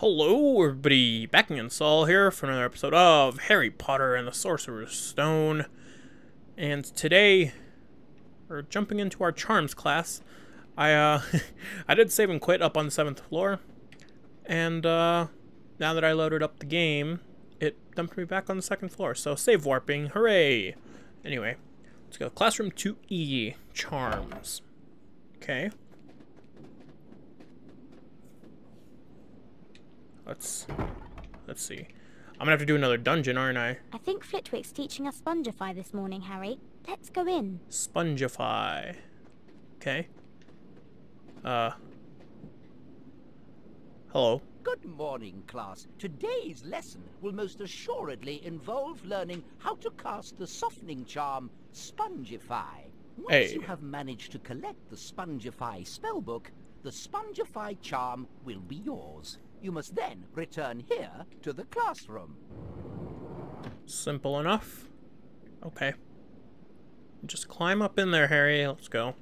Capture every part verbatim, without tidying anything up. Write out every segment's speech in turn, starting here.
Hello everybody, back again, Saul here for another episode of Harry Potter and the Sorcerer's Stone. And today, we're jumping into our Charms class. I, uh, I did save and quit up on the seventh floor. And, uh, now that I loaded up the game, it dumped me back on the second floor. So, save warping, hooray! Anyway, let's go. Classroom two E, Charms. Okay. Let's, let's see. I'm gonna have to do another dungeon, aren't I? I think Flitwick's teaching us Spongify this morning, Harry. Let's go in. Spongify. Okay. Uh. Hello. Good morning, class. Today's lesson will most assuredly involve learning how to cast the softening charm, Spongify. Once hey. you have managed to collect the Spongify spellbook, the Spongify charm will be yours. You must then return here to the classroom. Simple enough. Okay. Just climb up in there, Harry. Let's go.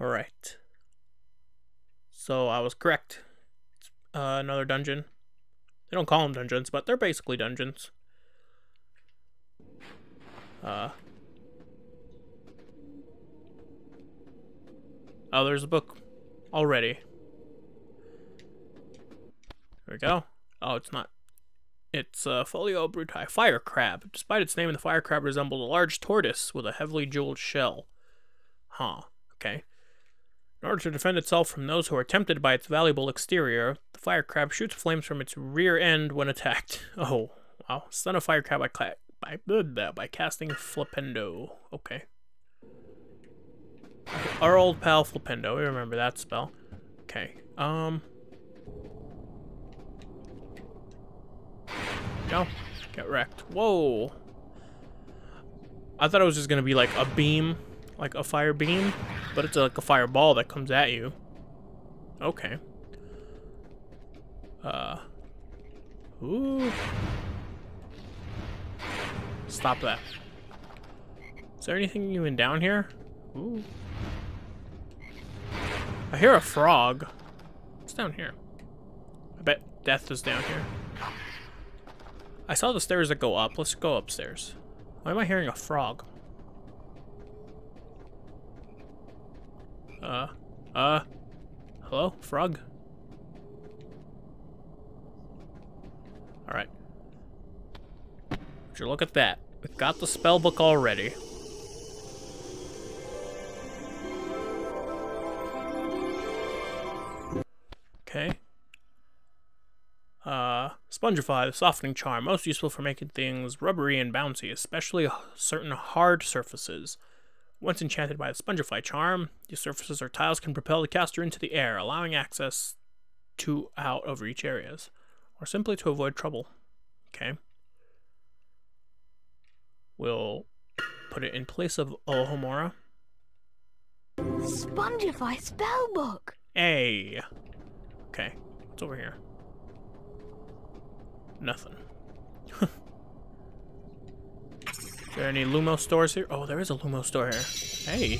Alright. So I was correct. It's uh, another dungeon. They don't call them dungeons, but they're basically dungeons. Uh. Oh, there's a book already. There we go. Oh, it's not. It's uh, Folio Brutai. Fire Crab. Despite its name, the Fire Crab resembles a large tortoise with a heavily jeweled shell. Huh. Okay. In order to defend itself from those who are tempted by its valuable exterior, the Fire Crab shoots flames from its rear end when attacked. Oh, wow. Stun a Fire Crab by, cla by, uh, by casting Flipendo. Okay. Okay. Our old pal Flipendo. We remember that spell. Okay. Um... Go. Get wrecked. Whoa. I thought it was just going to be like a beam, like a fire beam, but it's like a fireball that comes at you. Okay. Uh. Ooh. Stop that. Is there anything even down here? Ooh. I hear a frog. What's down here? I bet death is down here. I saw the stairs that go up. Let's go upstairs. Why am I hearing a frog? Uh, uh, hello, frog? Alright. Would you look at that? We've got the spell book already. Okay. Uh, Spongify, the softening charm, most useful for making things rubbery and bouncy, especially certain hard surfaces. Once enchanted by the Spongify charm, these surfaces or tiles can propel the caster into the air, allowing access to out over each areas, or simply to avoid trouble. Okay. We'll put it in place of Alohomora. The Spongify spellbook! Hey! Okay, what's over here? Nothing. Is there any Lumos stores here? Oh, there is a Lumos store here. Hey.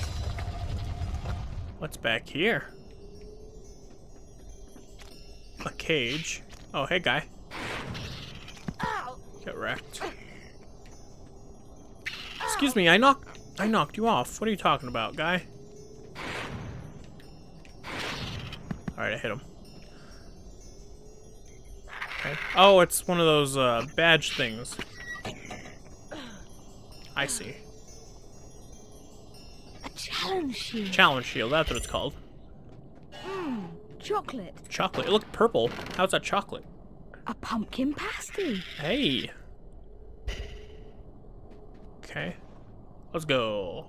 What's back here? A cage. Oh, hey, guy. Ow. Get wrecked. Ow. Excuse me, I knocked, I knocked you off. What are you talking about, guy? Alright, I hit him. Oh, it's one of those uh, badge things. I see. A challenge shield. Challenge shield, that's what it's called. Mm, chocolate. Chocolate. It looked purple. How's that chocolate? A pumpkin pasty. Hey. Okay. Let's go.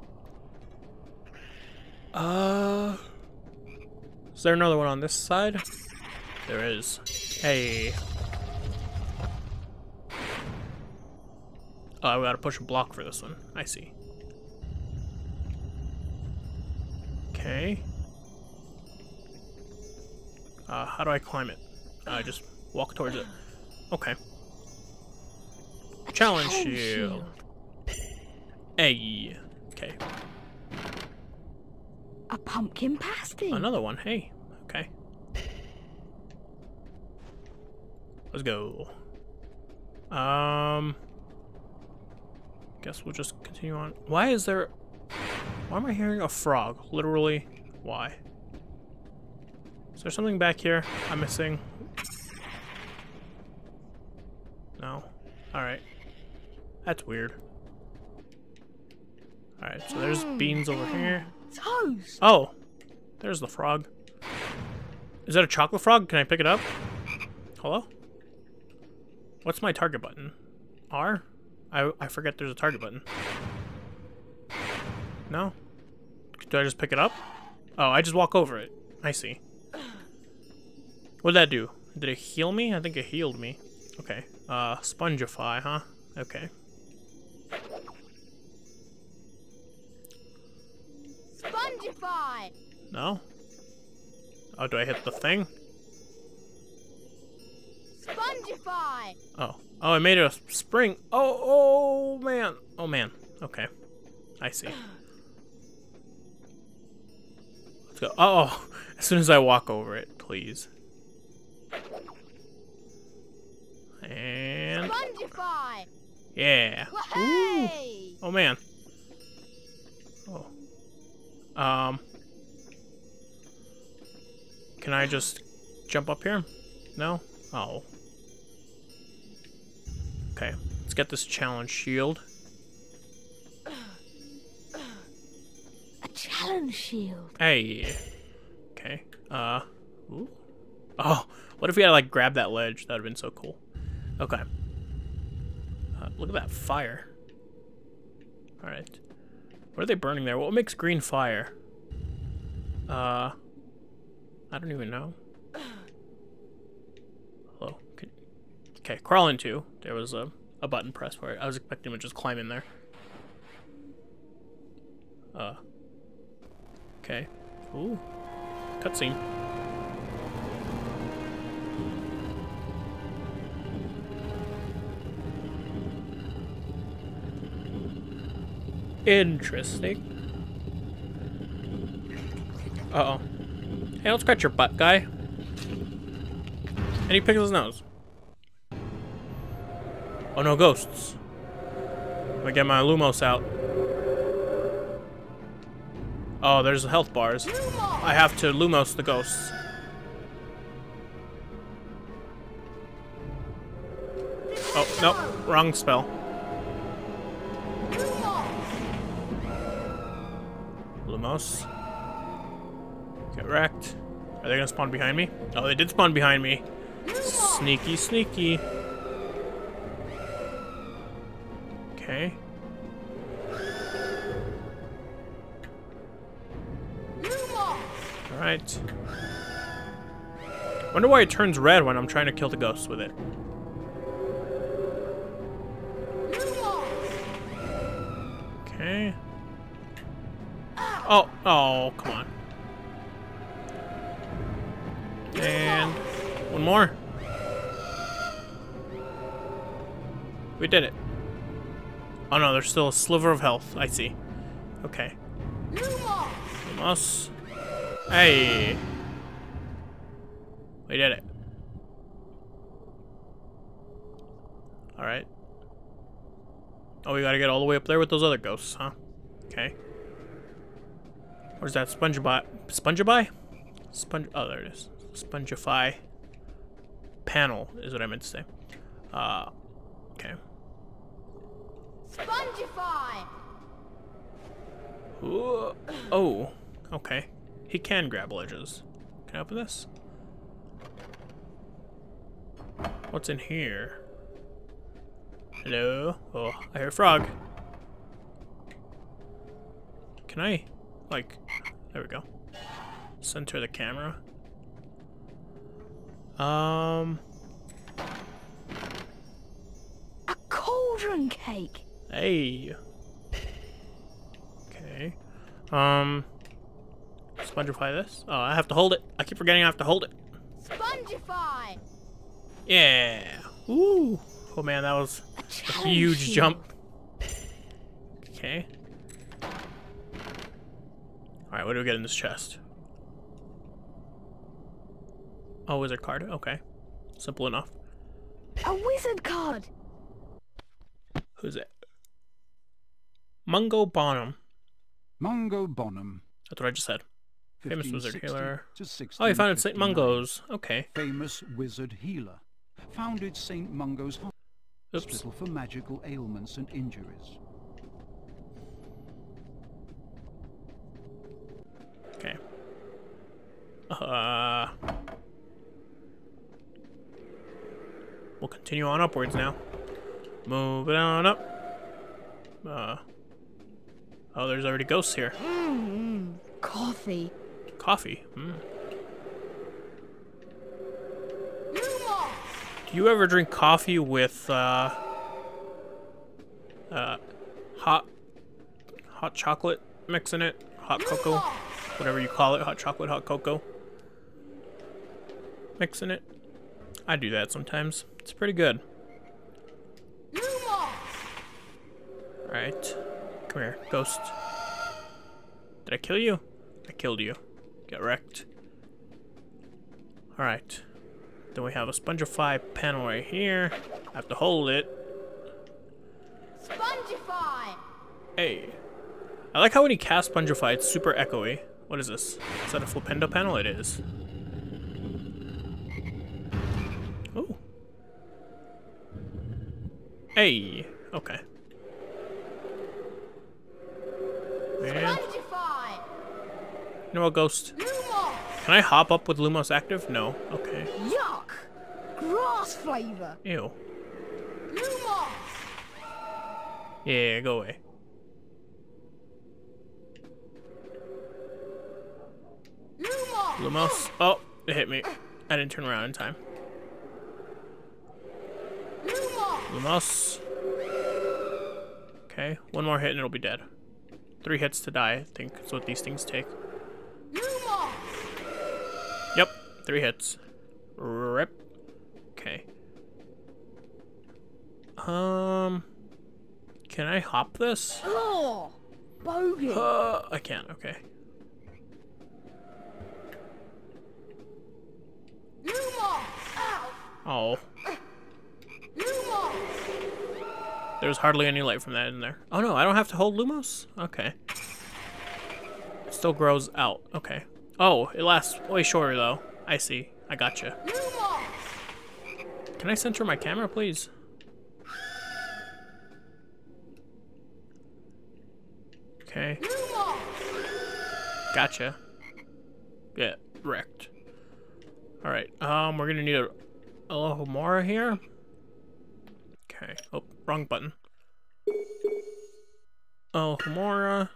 Uh. Is there another one on this side? There is. Hey. Oh, I gotta push a block for this one. I see. Okay. Uh, how do I climb it? I uh, just walk towards it. Okay. Challenge shield. Hey. Okay. A pumpkin pasty. Another one. Hey. Okay. Let's go. Um, guess we'll just continue on. Why is there... Why am I hearing a frog? Literally, why? Is there something back here I'm missing? No. Alright. That's weird. Alright, so there's beans over here. Oh! There's the frog. Is that a chocolate frog? Can I pick it up? Hello? What's my target button? R? I, I forget there's a target button. No? Do I just pick it up? Oh, I just walk over it. I see. What'd that do? Did it heal me? I think it healed me. Okay. Uh, Spongify, huh? Okay. Spongify! No? Oh, do I hit the thing? Spongify! Oh. Oh, I made it a spring. Oh, oh, man. Oh, man. Okay. I see. Let's go. Oh, as soon as I walk over it, please. And... Spongify! Yeah. Ooh. Oh, man. Oh. Um... Can I just jump up here? No? Oh. Okay. Let's get this challenge shield. A challenge shield. Hey. Okay. Uh. Ooh. Oh. What if we had like grab that ledge? That would have been so cool. Okay. Uh, look at that fire. All right. What are they burning there? What makes green fire? Uh. I don't even know. Hello. Could, okay, crawl into. There was a, a button pressed for it. I was expecting to just climb in there. Uh. Okay. Ooh. Cutscene. Interesting. Uh oh. Hey, don't scratch your butt, guy. And he picks his nose. Oh no, ghosts. I'm gonna get my Lumos out. Oh, there's the health bars. Lumos! I have to Lumos the ghosts. Oh, no, wrong spell. Lumos. Get wrecked. Are they gonna spawn behind me? Oh, they did spawn behind me. Sneaky, sneaky. Okay. Alright. Wonder why it turns red when I'm trying to kill the ghosts with it. Okay. Oh, oh, come on. And one more. We did it. Oh no, there's still a sliver of health. I see. Okay. Lumos. Hey. We did it. Alright. Oh, we gotta get all the way up there with those other ghosts, huh? Okay. Where's that Spongify? Spongify? Sponge. Oh, there it is. Spongify panel is what I meant to say. Uh, okay. Spongify. Ooh, oh, okay. He can grab ledges. Can I open this? What's in here? Hello. Oh, I hear a frog. Can I, like? There we go. Center the camera. Um. A cauldron cake. Hey. Okay. Um. Spongify this. Oh, I have to hold it. I keep forgetting I have to hold it. Spongify. Yeah. Ooh. Oh man, that was a, a huge jump. Okay. All right. What do we get in this chest? Oh, wizard card. Okay. Simple enough. A wizard card. Who's it? Mungo Bonham. Mungo Bonham. That's what I just said. Famous wizard healer. Oh, he founded Saint Mungo's. Okay. Famous wizard healer. Founded Saint Mungo's Hospital for magical ailments and injuries. Okay. Uh. We'll continue on upwards now. Moving on up. Uh. Oh, there's already ghosts here. Mm, coffee. Coffee? Mm. Do you ever drink coffee with, uh, uh, hot, hot chocolate mix in it? Hot cocoa? Whatever you call it. Hot chocolate, hot cocoa. Mix in it. I do that sometimes. It's pretty good. Alright. Come here, ghost. Did I kill you? I killed you. Got wrecked. Alright. Then we have a Spongify panel right here. I have to hold it. Spongify! Hey. I like how when you cast Spongify, it's super echoey. What is this? Is that a Flipendo panel? It is. Oh. Hey. Okay. Man. You know what, ghost? Lumos. Can I hop up with Lumos active? No. Okay. Yuck! Grass flavor. Ew. Lumos. Yeah, go away. Lumos. Lumos. Oh, it hit me. I didn't turn around in time. Lumos. Lumos. Okay, one more hit and it'll be dead. Three hits to die, I think, is what these things take. Lumos. Yep, three hits. Rip. Okay. Um, can I hop this? Oh, bogey. Uh, I can't. Okay. Lumos. Oh. There's hardly any light from that in there. Oh no, I don't have to hold Lumos? Okay. It still grows out. Okay. Oh, it lasts way shorter though. I see. I gotcha. Lumos! Can I center my camera, please? Okay. Lumos! Gotcha. Yeah, wrecked. Alright, um, we're gonna need a Alohomora here. Okay. Oh, wrong button. Alohomora.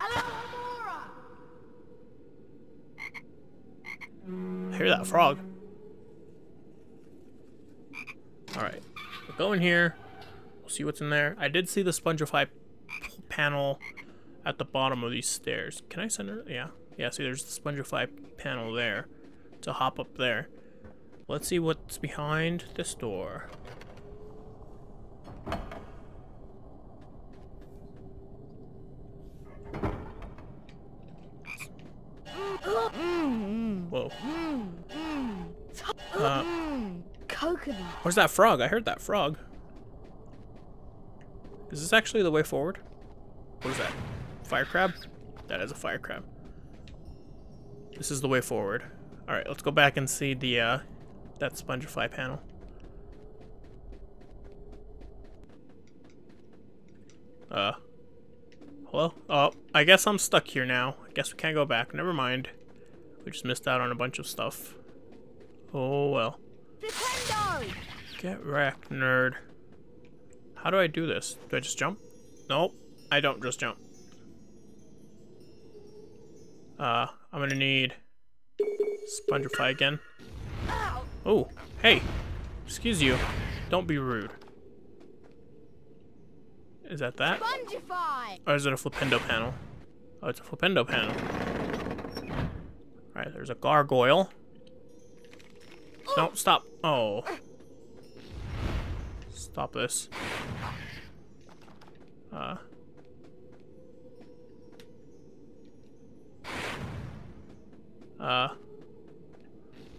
Alohomora. I hear that frog. Alright. We'll go in here. We'll see what's in there. I did see the Spongify panel at the bottom of these stairs. Can I send her? Yeah. Yeah, see, there's the Spongify panel there. To hop up there. Let's see what's behind this door. Whoa. Uh, Coconut. Where's that frog? I heard that frog. Is this actually the way forward? What is that? Fire crab? That is a fire crab. This is the way forward. Alright, let's go back and see the... Uh, that Spongify panel. Uh. Hello? Oh, I guess I'm stuck here now. I guess we can't go back. Never mind. We just missed out on a bunch of stuff. Oh well. Flipendo! Get wrecked, nerd. How do I do this? Do I just jump? Nope. I don't just jump. Uh, I'm gonna need Spongify again. Oh, hey, excuse you. Don't be rude. Is that that? Spongify. Or is it a Flipendo panel? Oh, it's a Flipendo panel. Alright, there's a gargoyle. No, stop. Oh. Stop this. Uh. Uh.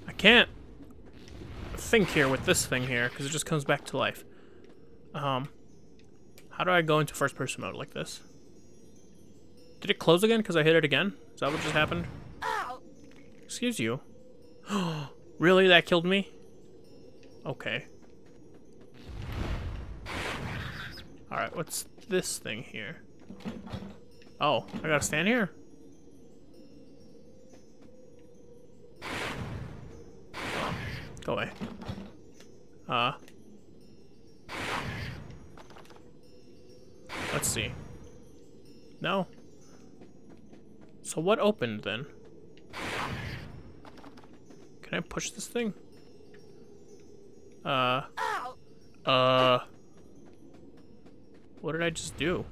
I can't. think here with this thing here, because it just comes back to life. Um, how do I go into first person mode like this? Did it close again because I hit it again? Is that what just happened? Ow. Excuse you. Really? That killed me? Okay. Alright, what's this thing here? Oh, I gotta stand here? Go away. Uh. Let's see. No. So what opened then? Can I push this thing? Uh. Uh. What did I just do?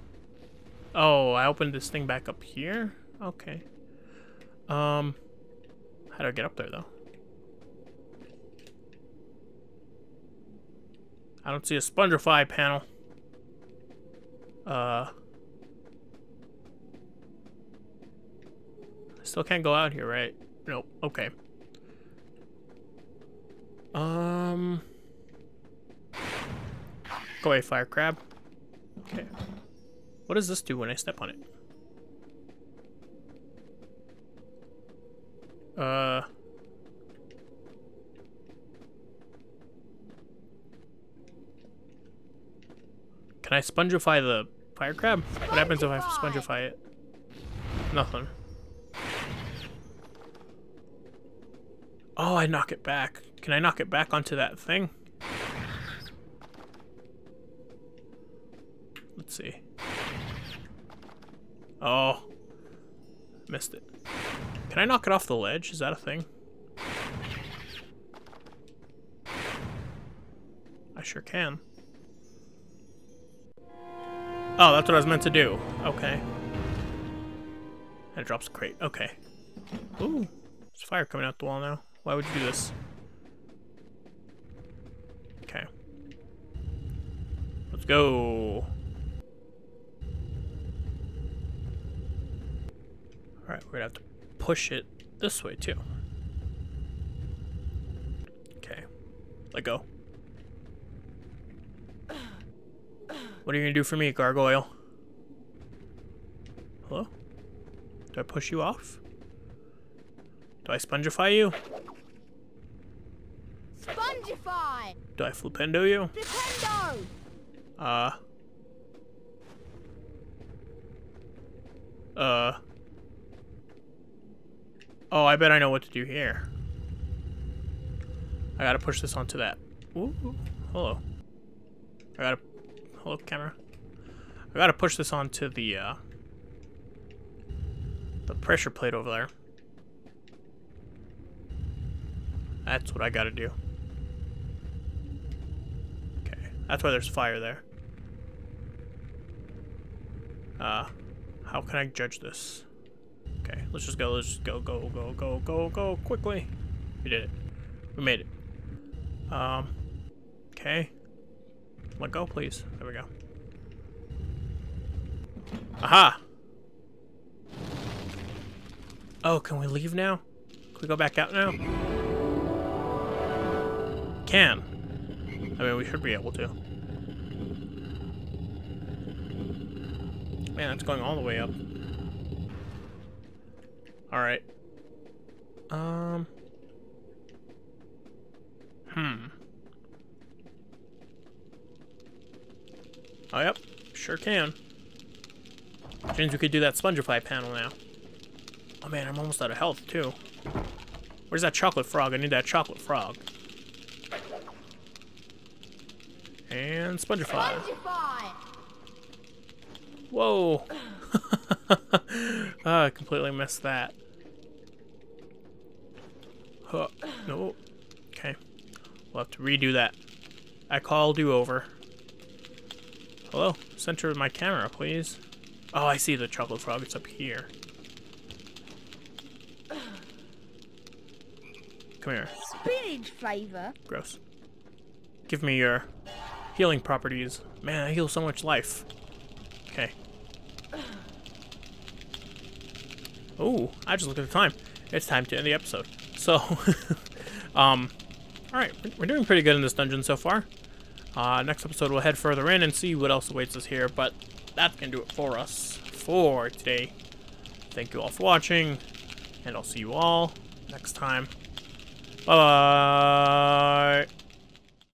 Oh, I opened this thing back up here? Okay. Um. How do I get up there though? I don't see a Spongify panel. Uh. I still can't go out here, right? Nope. Okay. Um. Go away, Fire Crab. Okay. What does this do when I step on it? Uh. Can I Spongify the Fire Crab? Spongify. What happens if I Spongify it? Nothing. Oh, I knock it back. Can I knock it back onto that thing? Let's see. Oh. Missed it. Can I knock it off the ledge? Is that a thing? I sure can. Oh, that's what I was meant to do. Okay. And it drops a crate. Okay. Ooh. There's fire coming out the wall now. Why would you do this? Okay. Let's go. Alright, we're gonna have to push it this way too. Okay. Let go. What are you gonna do for me, gargoyle? Hello? Do I push you off? Do I Spongify you? Spongify! Do I Flipendo you? Flipendo! Uh. Uh. Oh, I bet I know what to do here. I gotta push this onto that. Ooh, ooh. Hello. I gotta... Hello, camera. I gotta push this onto the uh, the pressure plate over there. That's what I gotta do. Okay, that's why there's fire there. Uh, how can I judge this? Okay, let's just go. Let's just go, go, go, go, go, go quickly. We did it. We made it. Um. Okay. Let go, please. There we go. Aha! Oh, can we leave now? Can we go back out now? Can. I mean, we should be able to. Man, it's going all the way up. Alright. Um... Hmm. Oh, yep. Sure can. Which means we could do that Spongify panel now. Oh, man, I'm almost out of health, too. Where's that chocolate frog? I need that chocolate frog. And Spongify. Spongify! Whoa. Oh, I completely missed that. Huh. No. Okay. We'll have to redo that. I call do-over. Hello? Center of my camera, please. Oh, I see the chocolate frog. It's up here. Come here. Spinach flavor. Gross. Give me your healing properties. Man, I heal so much life. Okay. Oh, I just looked at the time. It's time to end the episode. So, um, Alright, we're doing pretty good in this dungeon so far. Uh, next episode we'll head further in and see what else awaits us here, but that's going to do it for us for today. Thank you all for watching, and I'll see you all next time. Bye-bye!